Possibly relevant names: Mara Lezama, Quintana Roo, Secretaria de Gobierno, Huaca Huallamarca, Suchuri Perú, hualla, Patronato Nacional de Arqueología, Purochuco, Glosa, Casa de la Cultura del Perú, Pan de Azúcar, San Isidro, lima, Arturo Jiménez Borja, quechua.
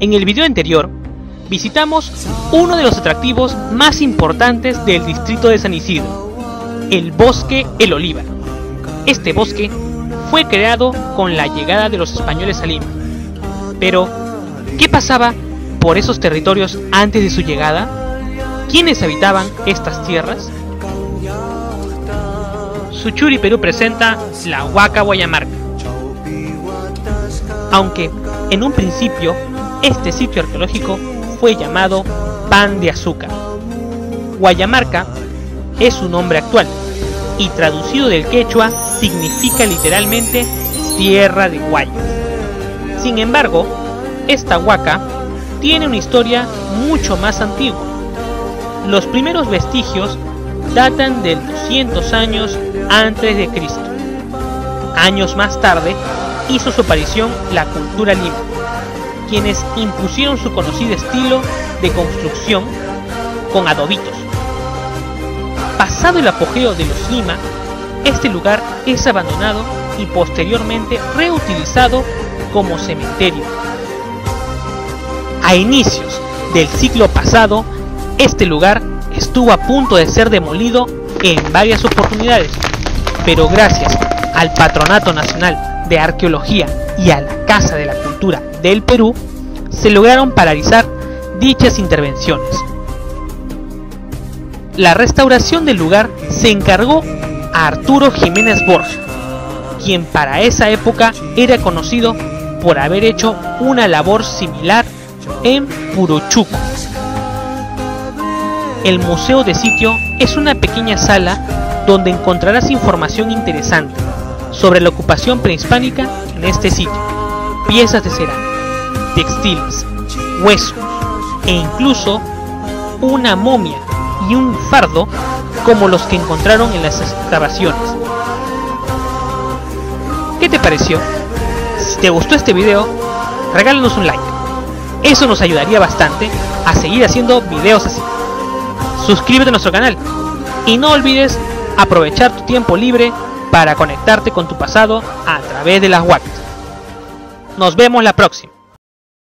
En el video anterior, visitamos uno de los atractivos más importantes del distrito de San Isidro, el Bosque El Olivar. Este bosque fue creado con la llegada de los españoles a Lima. Pero, ¿qué pasaba por esos territorios antes de su llegada? ¿Quiénes habitaban estas tierras? Suchuri Perú presenta la Huaca Huallamarca. Aunque, en un principio, este sitio arqueológico fue llamado Pan de Azúcar. Huallamarca es su nombre actual y traducido del quechua significa literalmente tierra de hualla. Sin embargo, esta huaca tiene una historia mucho más antigua. Los primeros vestigios datan del 200 años antes de Cristo. Años más tarde hizo su aparición la cultura Lima, quienes impusieron su conocido estilo de construcción con adobitos. Pasado el apogeo de los Lima, este lugar es abandonado y posteriormente reutilizado como cementerio. A inicios del siglo pasado, este lugar estuvo a punto de ser demolido en varias oportunidades, pero gracias al Patronato Nacional de Arqueología y a la Casa de la Cultura del Perú, se lograron paralizar dichas intervenciones. La restauración del lugar se encargó a Arturo Jiménez Borja, quien para esa época era conocido por haber hecho una labor similar en Purochuco. El museo de sitio es una pequeña sala donde encontrarás información interesante sobre la ocupación prehispánica en este sitio, piezas de cerámica, textiles, huesos e incluso una momia y un fardo como los que encontraron en las excavaciones. ¿Qué te pareció? Si te gustó este video, regálanos un like, eso nos ayudaría bastante a seguir haciendo videos así. Suscríbete a nuestro canal y no olvides aprovechar tu tiempo libre para conectarte con tu pasado a través de las huacas. Nos vemos la próxima.